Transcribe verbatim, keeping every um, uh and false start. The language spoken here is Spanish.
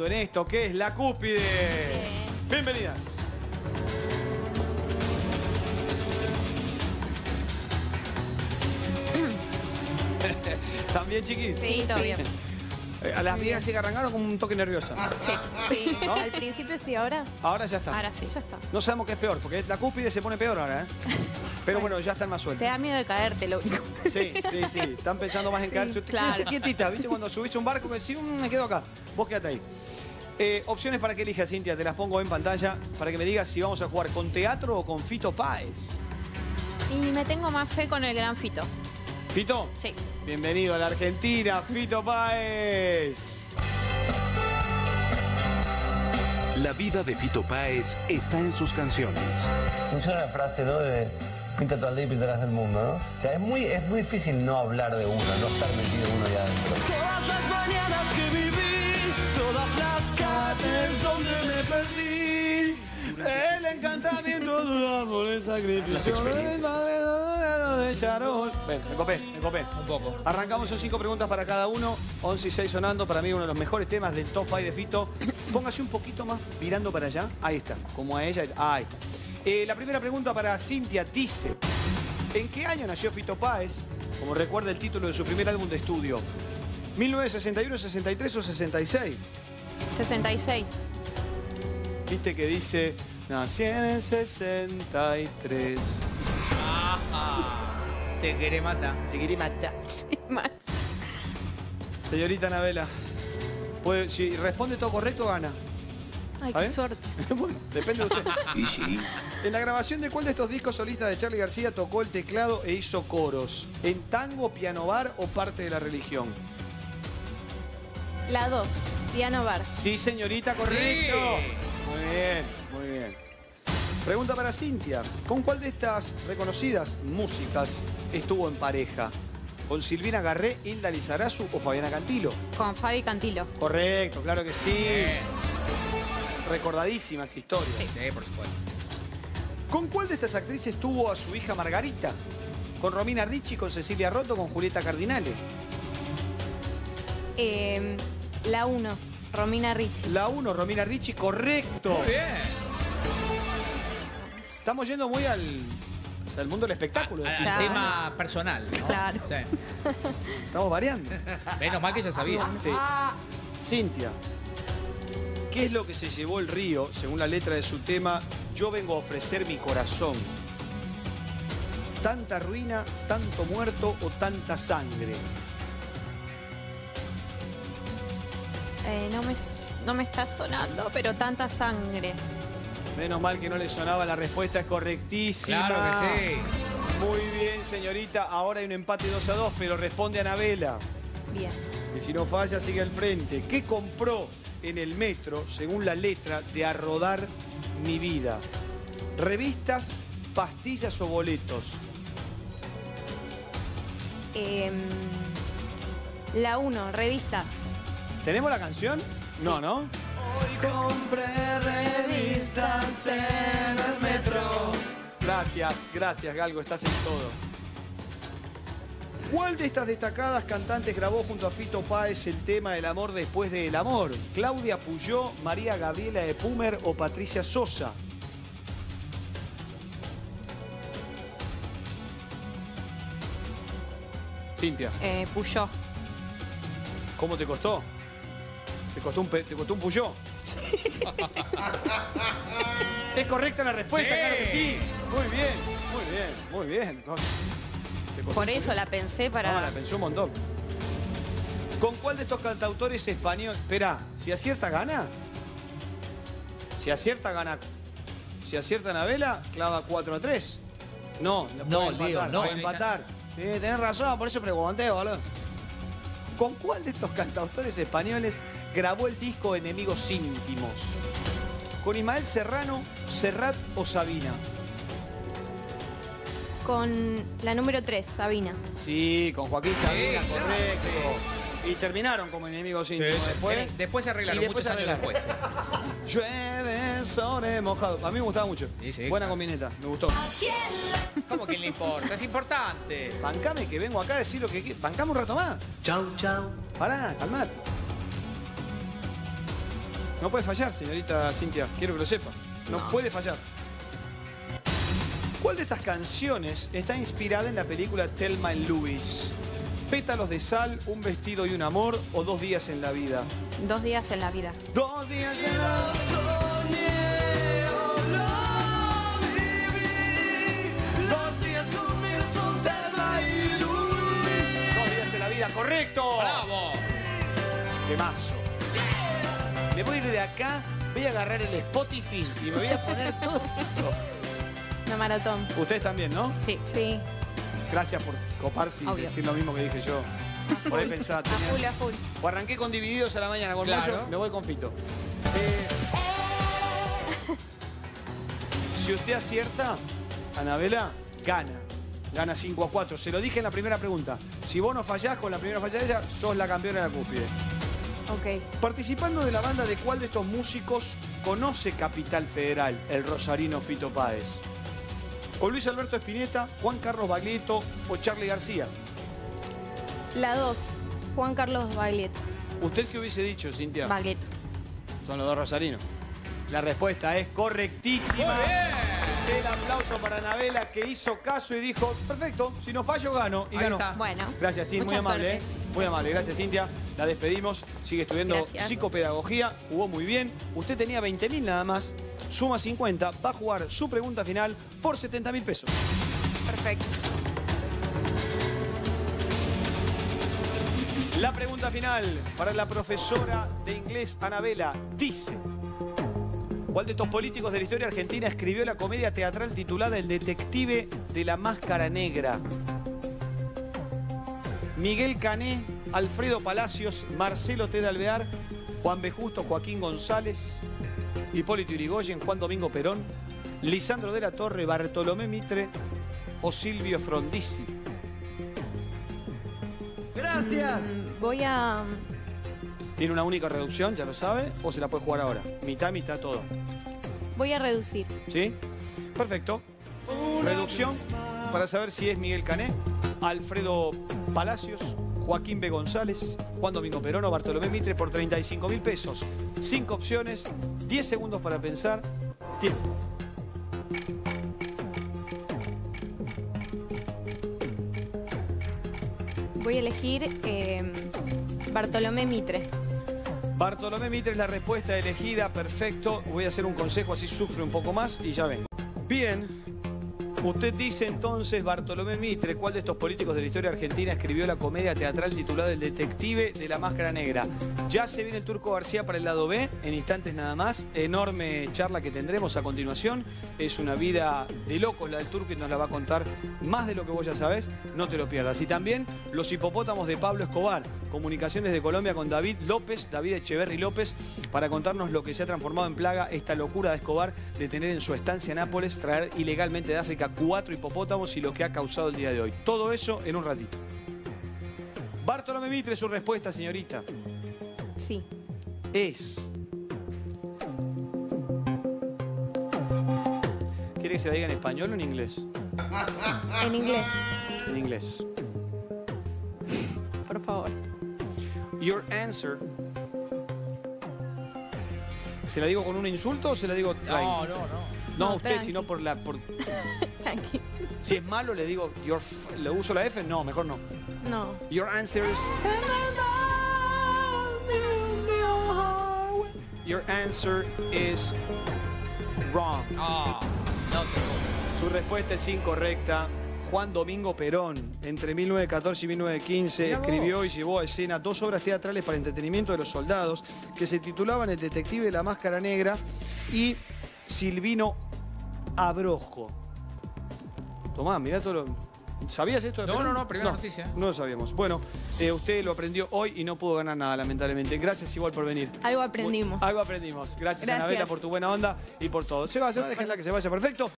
trabajando en esto que es la cúspide. Sí. Bienvenidas. ¿También, chiquis? Sí, todo bien. A las viejas se arrancaron con un toque nervioso. Sí, sí. ¿No? Al principio sí, ahora. Ahora ya está. Ahora sí, ya está. No sabemos qué es peor, porque la cúspide se pone peor ahora, ¿eh? Pero bueno, ya están más sueltas. Te da miedo de caerte, lo único. Sí, sí, sí. Están pensando más en sí, caerse. Claro. Quédense quietita, ¿viste? Cuando subís un barco, que si me quedo acá. Vos quédate ahí. Eh, opciones para que elijas, Cintia. Te las pongo en pantalla para que me digas si vamos a jugar con teatro o con Fito Páez. Y me tengo más fe con el gran Fito. ¿Fito? Sí. Bienvenido a la Argentina, Fito Páez. La vida de Fito Páez está en sus canciones. Mucho la frase, ¿no? De pinta todo el día y pintarás del mundo, ¿no? O sea, es muy, es muy difícil no hablar de uno, no estar metido uno allá adentro. Todas las mañanas que viví, todas las calles donde me perdí, el encantamiento de los árboles, sacrificio de de Charol. Ven, me copé, me copé. Un poco. Arrancamos, son cinco preguntas para cada uno. once y seis sonando, para mí uno de los mejores temas del top cinco de Fito. Póngase un poquito más mirando para allá. Ahí está, como a ella. Ahí está. Eh, la primera pregunta para Cintia dice: ¿en qué año nació Fito Páez? Como recuerda el título de su primer álbum de estudio. ¿mil novecientos sesenta y uno, sesenta y tres o sesenta y seis? sesenta y seis. Viste que dice: nací en el sesenta y tres. Ajá. Te quiere matar. Te quiere matar. Sí, mal. Señorita Anabella, pues, si responde todo correcto, gana. Ay, qué suerte. Bueno, depende de usted. Y sí. En la grabación de cuál de estos discos solistas de Charlie García tocó el teclado e hizo coros. ¿En Tango, Piano Bar o Parte de la Religión? La dos, Piano Bar. Sí, señorita, correcto. Sí. Muy bien, muy bien. Pregunta para Cintia. ¿Con cuál de estas reconocidas músicas estuvo en pareja? ¿Con Silvina Garré, Hilda Lizarazu o Fabiana Cantilo? Con Fabi Cantilo. Correcto, claro que sí. sí. Recordadísimas historias. Sí. sí, por supuesto. ¿Con cuál de estas actrices tuvo a su hija Margarita? ¿Con Romina Ricci, con Cecilia Roto, con Julieta Cardinale? Eh, la uno, Romina Ricci. La uno, Romina Ricci, correcto. Muy bien. Estamos yendo muy al, al mundo del espectáculo. A, al claro. tema personal, ¿no? Claro. Sí. Estamos variando. Menos mal que ya sabía. Sí. Cintia, ¿qué es lo que se llevó el río, según la letra de su tema, Yo vengo a ofrecer mi corazón? ¿Tanta ruina, tanto muerto o tanta sangre? Eh, no, me, no me está sonando, pero tanta sangre. Menos mal que no le sonaba, la respuesta es correctísima. Claro que sí. Muy bien, señorita. Ahora hay un empate dos a dos, pero responde Anabella. Bien. Que si no falla, sigue al frente. ¿Qué compró en el metro, según la letra de A Rodar Mi Vida? ¿Revistas, pastillas o boletos? Eh, la uno, revistas. ¿Tenemos la canción? Sí. No, ¿no? Hoy compré revistas en el metro. Gracias, gracias, Galgo, estás en todo. ¿Cuál de estas destacadas cantantes grabó junto a Fito Páez el tema El amor después del amor? ¿Claudia Puyó, María Gabriela Epumer o Patricia Sosa? Cintia. Eh, Puyó. ¿Cómo te costó? ¿Te costó un, te costó un Puyó? Sí. ¿Es correcta la respuesta? Sí. Claro que sí. Muy bien, muy bien, muy bien. No, ¿te costó? Por eso la pensé para... No, la pensé un montón. ¿Con cuál de estos cantautores españoles... Esperá, si acierta, gana. Si acierta, gana. Si acierta Anabella, clava cuatro a tres. No, la puede no, empatar, Leo, no, puede empatar. Sí, tenés razón, por eso pregunté, boludo. ¿Con cuál de estos cantautores españoles grabó el disco Enemigos Íntimos? ¿Con Ismael Serrano, Serrat o Sabina? Con la número tres, Sabina. Sí, con Joaquín Sabina, sí, correcto. Sí. Y terminaron como Enemigos Íntimos. Sí, sí. Después, después se arreglaron, después muchos se arreglaron. Años después. Llueve sobre mojado. A mí me gustaba mucho. Sí, sí, buena claro. combineta, me gustó. ¿A quién la... ¿Cómo que le importa? Es importante. Bancame que vengo acá a decir lo que quiero. Bancame un rato más. Chau, chau. Pará, calmate. No puede fallar, señorita Cintia. Quiero que lo sepa. No, no puede fallar. ¿Cuál de estas canciones está inspirada en la película Thelma and Louise? Pétalos de sal, un vestido y un amor o dos días en la vida. Dos días en la vida. Dos días en la Dos días en la vida, correcto. Bravo. Qué mazo. Me voy a ir de acá, voy a agarrar el Spotify y me voy a poner todo. Una maratón. Ustedes también, ¿no? Sí. Sí. Gracias por coparse y Obvio. decir lo mismo que dije yo. Por ahí pensaba. A full, a full. O arranqué con Divididos a la mañana con claro. Mayo, me voy con Fito. Eh, si usted acierta, Anabella gana. Gana cinco a cuatro. Se lo dije en la primera pregunta. Si vos no fallás con la primera falla de ella, sos la campeona de la cúspide. Okay. Participando de la banda, ¿de cuál de estos músicos conoce Capital Federal el rosarino Fito Páez? ¿O Luis Alberto Espineta, Juan Carlos Baglietto o Charlie García? La dos, Juan Carlos Baglietto. ¿Usted qué hubiese dicho, Cintia? Baglietto. Son los dos rosarinos. La respuesta es correctísima. ¡Muy bien! El aplauso para Anabella, que hizo caso y dijo, perfecto, si no fallo, gano. Y ganó. Bueno. Gracias, sí, muy amable. ¿eh? Muy amable, gracias, Cintia. La despedimos. Sigue estudiando gracias. psicopedagogía. Jugó muy bien. Usted tenía veinte mil nada más. Suma cincuenta. Va a jugar su pregunta final por setenta mil pesos. Perfecto. La pregunta final para la profesora de inglés Anabella dice... ¿Cuál de estos políticos de la historia argentina escribió la comedia teatral titulada El detective de la máscara negra? Miguel Cané, Alfredo Palacios, Marcelo T. De Alvear, Juan B. Justo, Joaquín González, Hipólito Yrigoyen, Juan Domingo Perón, Lisandro de la Torre, Bartolomé Mitre o Silvio Frondizi. ¡Gracias! Mm, voy a... ¿Tiene una única reducción, ya lo sabe, o se la puede jugar ahora? Mitad, mitad, todo. Voy a reducir. ¿Sí? Perfecto. Reducción para saber si es Miguel Cané, Alfredo Palacios, Joaquín B. González, Juan Domingo Perón o Bartolomé Mitre por treinta y cinco mil pesos. Cinco opciones, diez segundos para pensar, tiempo. Voy a elegir eh, Bartolomé Mitre. Bartolomé Mitre es la respuesta elegida, perfecto. Voy a hacer un consejo, así sufre un poco más y ya vengo. Bien, usted dice entonces, Bartolomé Mitre, ¿cuál de estos políticos de la historia argentina escribió la comedia teatral titulada El detective de la máscara negra? Ya se viene el Turco García para el lado B, en instantes nada más. Enorme charla que tendremos a continuación. Es una vida de locos la del Turco y nos la va a contar más de lo que vos ya sabés. No te lo pierdas. Y también los hipopótamos de Pablo Escobar. Comunicaciones de Colombia con David López, David Echeverri López, para contarnos lo que se ha transformado en plaga esta locura de Escobar de tener en su estancia en Nápoles, traer ilegalmente de África cuatro hipopótamos y lo que ha causado el día de hoy. Todo eso en un ratito. Bartolomé Mitre, su respuesta, señorita. Sí. Es. ¿Quiere que se la diga en español o en inglés? En inglés. En inglés. Por favor. Your answer. ¿Se la digo con un insulto o se la digo tranqui? No, no, no. No, no usted, tranqui. Sino por la... Por... Tranqui. Si es malo, le digo... Your f... ¿Le uso la F? No, mejor no. No. Your answer is... Your answer is... wrong. Oh, no te... Su respuesta es incorrecta. Juan Domingo Perón, entre mil novecientos catorce y mil novecientos quince, escribió y llevó a escena dos obras teatrales para entretenimiento de los soldados que se titulaban El detective de la máscara negra y Silvino Abrojo. Tomá, mirá todo lo... ¿Sabías esto de Perón? No, no, no, primera no, noticia. No lo sabíamos. Bueno, eh, usted lo aprendió hoy y no pudo ganar nada, lamentablemente. Gracias igual por venir. Algo aprendimos. Muy, algo aprendimos. Gracias, Gracias. Anabella, por tu buena onda y por todo. Se va, se va, déjenla que se vaya, perfecto.